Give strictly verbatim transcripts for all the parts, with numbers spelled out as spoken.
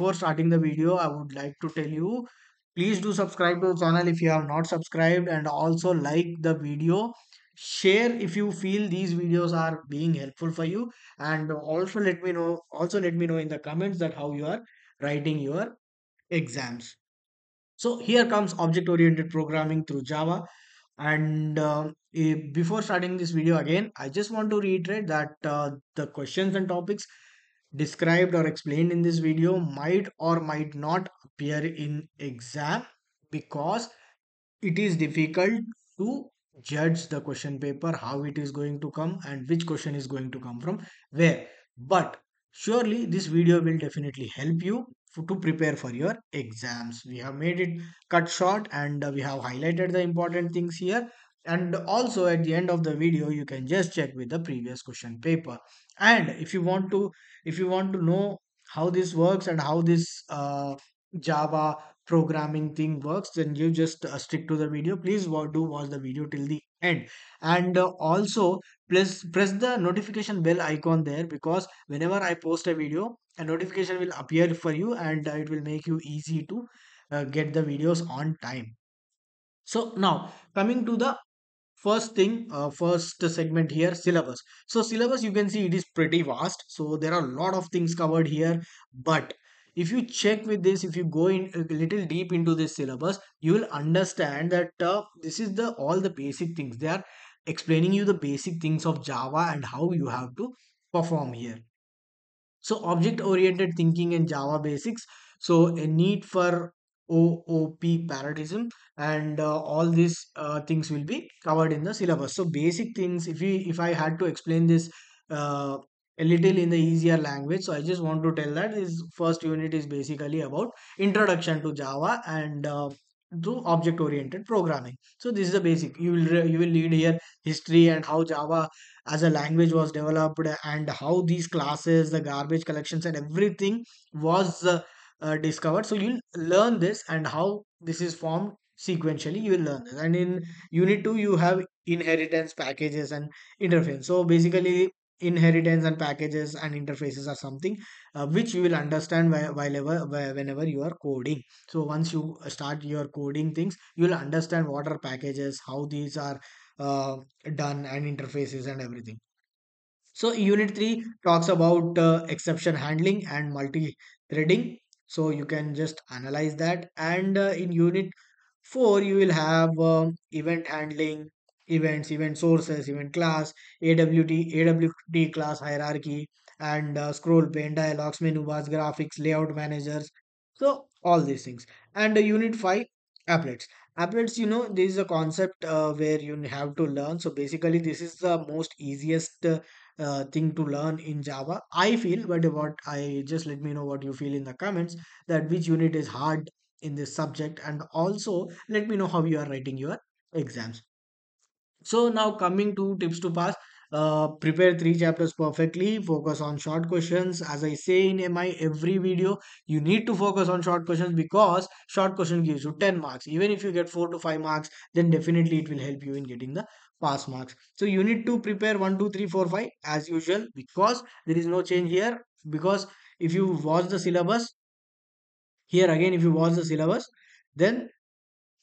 Before starting the video, I would like to tell you, please do subscribe to the channel if you have not subscribed, and also like the video, share if you feel these videos are being helpful for you, and also let me know also let me know in the comments that how you are writing your exams. So here comes object-oriented programming through Java. And uh, before starting this video again, I just want to reiterate that uh, the questions and topics described or explained in this video might or might not appear in exam, because it is difficult to judge the question paper, how it is going to come and which question is going to come from where. But surely this video will definitely help you to prepare for your exams. We have made it cut short and we have highlighted the important things here, and also at the end of the video you can just check with the previous question paper. And if you want to if you want to know how this works and how this uh, Java programming thing works, then you just uh, stick to the video. Please do watch the video till the end, and uh, also please press the notification bell icon there, because whenever I post a video, a notification will appear for you, and uh, it will make you easy to uh, get the videos on time. So now coming to the first thing, uh, first segment here, syllabus. So syllabus, you can see it is pretty vast. So there are a lot of things covered here, but if you check with this, if you go in a little deep into this syllabus, you will understand that uh, this is the all the basic things. They are explaining you the basic things of Java and how you have to perform here. So object-oriented thinking and Java basics. So a need for O O P paradigm, and uh, all these uh, things will be covered in the syllabus. So basic things, if we if I had to explain this uh, a little in the easier language, so I just want to tell that this first unit is basically about introduction to Java and uh, to object-oriented programming. So this is the basic. You will you will read here history and how Java as a language was developed, and how these classes, the garbage collections, and everything was uh, uh, discovered. So you'll learn this, and how this is formed sequentially. You will learn this. And in unit two, you have inheritance, packages, and interface. So basically, inheritance and packages and interfaces are something uh, which you will understand while, while ever, whenever you are coding. So once you start your coding things, you will understand what are packages, how these are uh, done, and interfaces and everything. So unit three talks about uh, exception handling and multi-threading. So you can just analyze that. And uh, in unit four, you will have um, event handling, events, event sources, event class, A W T, A W T class hierarchy, and uh, scroll pane, dialogs, menu bars, graphics, layout managers. So all these things. And uh, unit five, applets. Applets, you know, this is a concept uh, where you have to learn. So basically, this is the most easiest uh, uh, thing to learn in Java, I feel. But what I just let me know what you feel in the comments, that which unit is hard in this subject, and also let me know how you are writing your exams. So now coming to tips to pass, uh, prepare three chapters perfectly, focus on short questions. As I say in my every video, you need to focus on short questions, because short question gives you ten marks. Even if you get four to five marks, then definitely it will help you in getting the pass marks. So you need to prepare one, two, three, four, five as usual, because there is no change here. Because if you watch the syllabus, here again if you watch the syllabus, then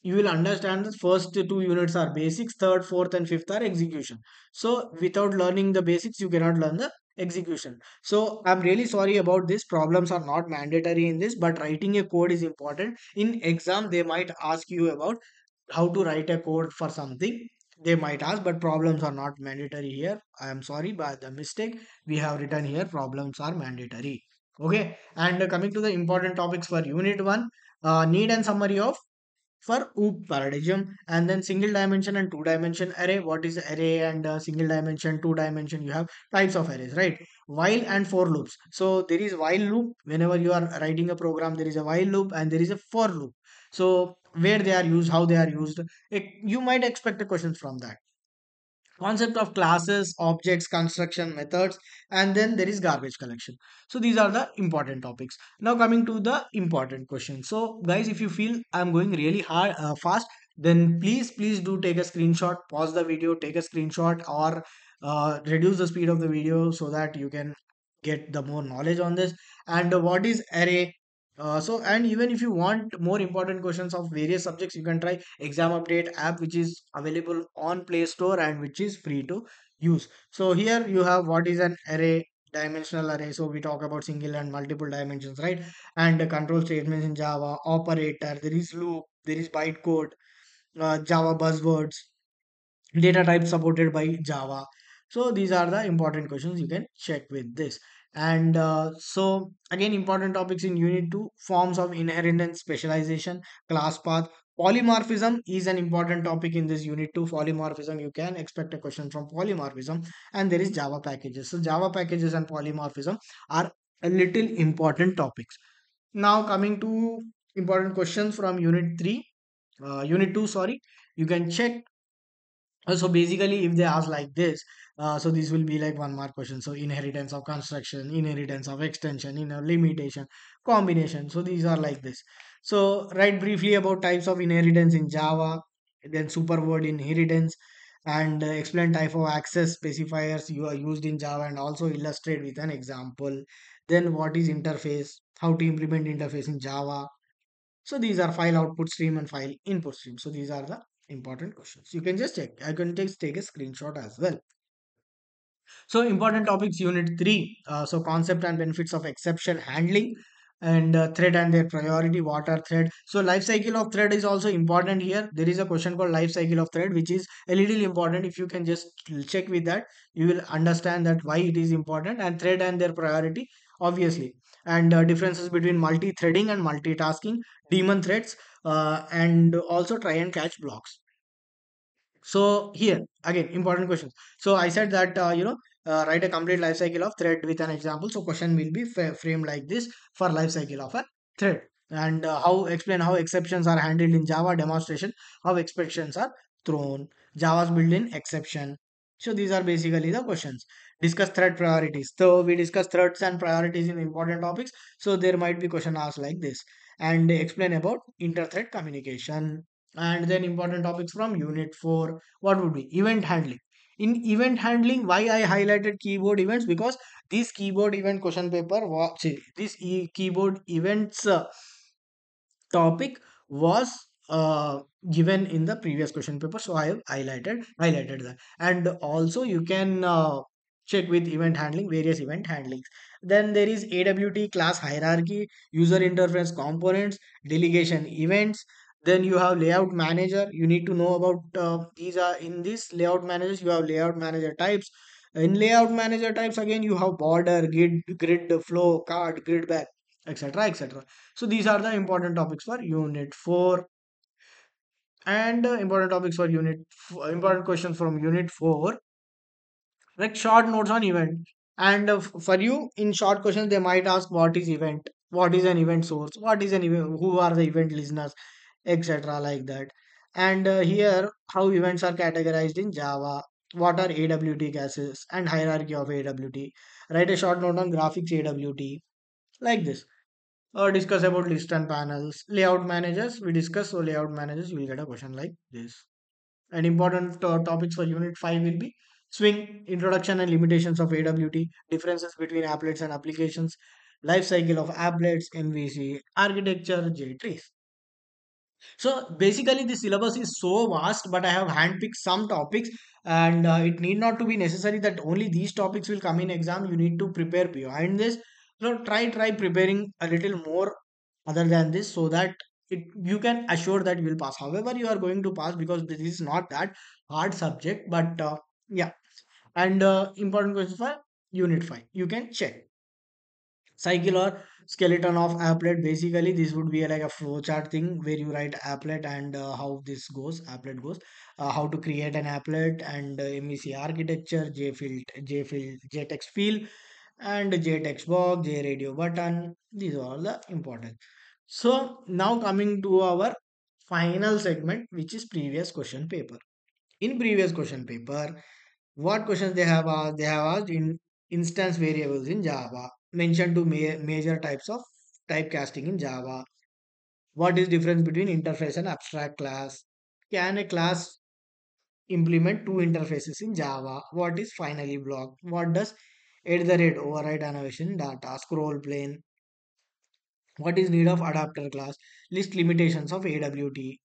you will understand the first two units are basics, third, fourth, and fifth are execution. So without learning the basics, you cannot learn the execution. So I'm really sorry about this. Problems are not mandatory in this, but writing a code is important. In exam, they might ask you about how to write a code for something. They might ask, but problems are not mandatory here. I am sorry by the mistake. We have written here problems are mandatory. Okay. And coming to the important topics for unit one, uh, need and summary of for O O P paradigm, and then single dimension and two dimension array. What is array and uh, single dimension, two dimension? You have types of arrays, right? While and for loops. So there is while loop. Whenever you are writing a program, there is a while loop and there is a for loop. So where they are used, how they are used, it, you might expect a question from that. Concept of classes, objects, construction, methods, and then there is garbage collection. So these are the important topics. Now coming to the important question. So guys, if you feel I'm going really hard uh, fast, then please please do take a screenshot, pause the video, take a screenshot, or uh, reduce the speed of the video so that you can get the more knowledge on this. And uh, what is array? Uh, so, and even if you want more important questions of various subjects, you can try Exam Update app, which is available on Play Store and which is free to use. So here you have what is an array, dimensional array. So we talk about single and multiple dimensions, right? And the control statements in Java, operator, there is loop, there is bytecode, uh, Java buzzwords, data types supported by Java. So these are the important questions you can check with this. And uh, so again, important topics in unit two, forms of inheritance, specialization, class path. Polymorphism is an important topic in this unit two. Polymorphism, you can expect a question from polymorphism. And there is Java packages. So Java packages and polymorphism are a little important topics. Now coming to important questions from unit three, uh, unit two, sorry, you can check. So basically, if they ask like this, uh, so this will be like one mark question. So inheritance of construction, inheritance of extension, you know, limitation, combination. So these are like this. So write briefly about types of inheritance in Java, then superword inheritance, and uh, explain type of access specifiers you are used in Java, and also illustrate with an example. Then what is interface, how to implement interface in Java. So these are file output stream and file input stream. So these are the important questions. You can just check. I can just take a screenshot as well. So important topics unit three. Uh, so concept and benefits of exception handling, and uh, thread and their priority. What are thread? So life cycle of thread is also important here. There is a question called life cycle of thread, which is a little important. If you can just check with that, you will understand that why it is important. And thread and their priority, obviously. And uh, differences between multi-threading and multitasking, daemon threads, uh, and also try and catch blocks. So here again, important questions. So I said that uh, you know uh, write a complete life cycle of thread with an example. So question will be framed like this for life cycle of a thread, and uh, how explain how exceptions are handled in Java, demonstration how exceptions are thrown, Java's built-in exception. So these are basically the questions. Discuss thread priorities. So we discuss threads and priorities in important topics. So there might be question asked like this. And explain about inter-thread communication. And then important topics from unit four. What would be? Event handling. In event handling, why I highlighted keyboard events? Because this keyboard event question paper, see, this e keyboard events uh, topic was uh given in the previous question paper, so I have highlighted highlighted that. And also you can uh, check with event handling, various event handlings. Then there is A W T, class hierarchy, user interface components, delegation events. Then you have layout manager. You need to know about uh, these are in this layout managers. You have layout manager types. In layout manager types, again you have border, grid, grid flow, card, grid back, etc, etc. So these are the important topics for unit four. And uh, important topics for unit, important questions from unit four, like short notes on event. And uh, for you, in short questions, they might ask what is event, what is an event source, what is an event, who are the event listeners, et cetera, like that. And uh, here, how events are categorized in Java, what are A W T classes and hierarchy of A W T. Write a short note on graphics A W T, like this. Or discuss about list and panels, layout managers. We discuss so layout managers. You will get a question like this. And important uh, topics for unit five will be swing, introduction and limitations of A W T, differences between applets and applications, life cycle of applets, N V C, architecture, J trees. So basically the syllabus is so vast, but I have handpicked some topics, and uh, it need not to be necessary that only these topics will come in exam. You need to prepare behind this. So try, try preparing a little more other than this, so that it you can assure that you will pass. However, you are going to pass, because this is not that hard subject, but uh, yeah. And uh, important questions for unit five. You can check. Cycle or skeleton of applet. Basically, this would be like a flowchart thing where you write applet and uh, how this goes, applet goes, uh, how to create an applet, and uh, M V C architecture, J field, J field, J text field, and J text box, J radio button. These are all the important. So now coming to our final segment, which is previous question paper. In previous question paper, what questions they have asked? They have asked in instance variables in Java, mention two ma major types of typecasting in Java, what is difference between interface and abstract class, can a class implement two interfaces in Java, what is finally blocked, what does at the rate override annotation, data, scroll plane, What is need of adapter class? List limitations of A W T.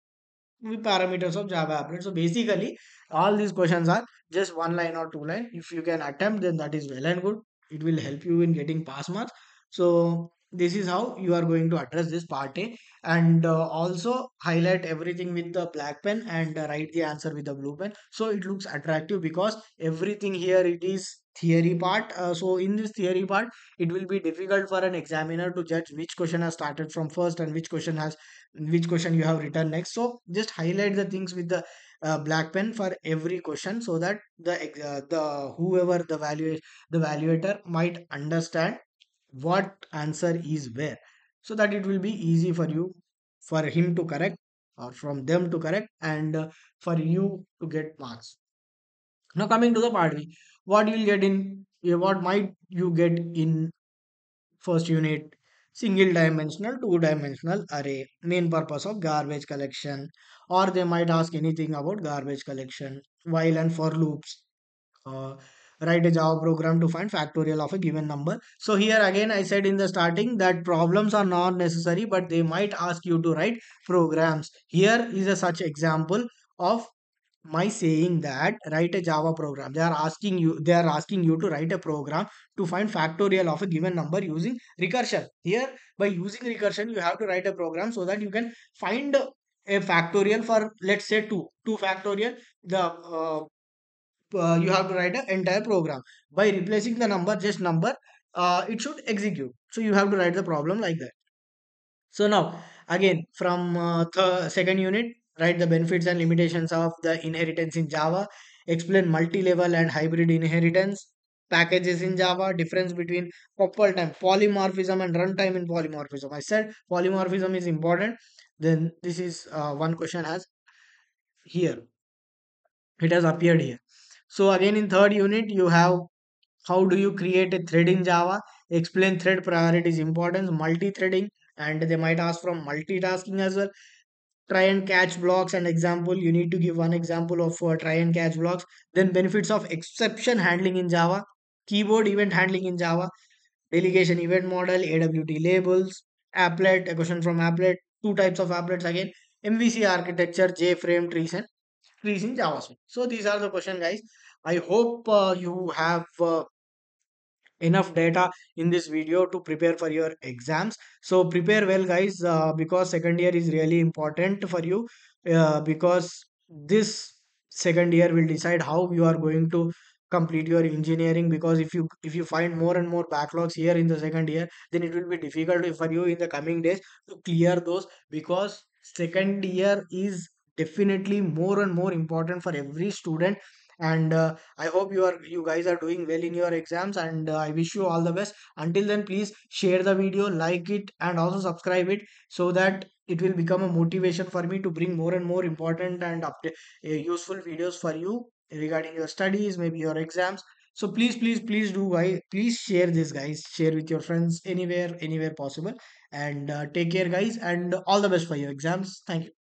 Parameters of Java applet. So basically all these questions are just one line or two line. If you can attempt, then that is well and good. It will help you in getting pass marks. So this is how you are going to address this part A. And uh, also highlight everything with the black pen and uh, write the answer with the blue pen. So it looks attractive because everything here, it is theory part. Uh, so in this theory part, it will be difficult for an examiner to judge which question has started from first and which question has which question you have written next. So just highlight the things with the uh, black pen for every question, so that the uh, the whoever the evaluator the evaluator might understand what answer is where, so that it will be easy for you for him to correct or from them to correct and uh, for you to get marks. Now coming to the part B, what you will get in what might you get in first unit? Single dimensional, two dimensional array, main purpose of garbage collection, or they might ask anything about garbage collection, while and for loops. Uh, write a Java program to find factorial of a given number. So here again I said in the starting that problems are not necessary, but they might ask you to write programs. Here is a such example of my saying that write a Java program. They are asking you they are asking you to write a program to find factorial of a given number using recursion. Here by using recursion you have to write a program so that you can find a factorial for, let's say, two two factorial. The uh, uh, you have to write an entire program by replacing the number just number. Uh, it should execute, so you have to write the problem like that. So now again from uh, the second unit, write the benefits and limitations of the inheritance in Java, explain multi-level and hybrid inheritance, packages in Java, difference between couple time, polymorphism and runtime in polymorphism. I said polymorphism is important. Then this is uh, one question has here. It has appeared here. So again in third unit you have how do you create a thread in Java, explain thread priorities, importance, multi-threading, and they might ask from multitasking as well. Try and catch blocks and example. You need to give one example of uh, try and catch blocks. Then benefits of exception handling in Java, keyboard event handling in Java, delegation event model, A W T labels, applet, a question from applet, two types of applets again, M V C architecture, JFrame, trees and trees in JavaScript. So these are the questions, guys. I hope uh, you have uh, enough data in this video to prepare for your exams. So prepare well, guys, uh, because second year is really important for you, uh, because this second year will decide how you are going to complete your engineering. Because if you if you find more and more backlogs here in the second year, then it will be difficult for you in the coming days to clear those, because second year is definitely more and more important for every student. And uh, I hope you are you guys are doing well in your exams, and uh, I wish you all the best. Until then, please share the video, like it, and also subscribe it, so that it will become a motivation for me to bring more and more important and up to, uh, useful videos for you regarding your studies, maybe your exams. So please, please, please do, guys. Please share this, guys. Share with your friends anywhere, anywhere possible. And uh, take care, guys, and all the best for your exams. Thank you.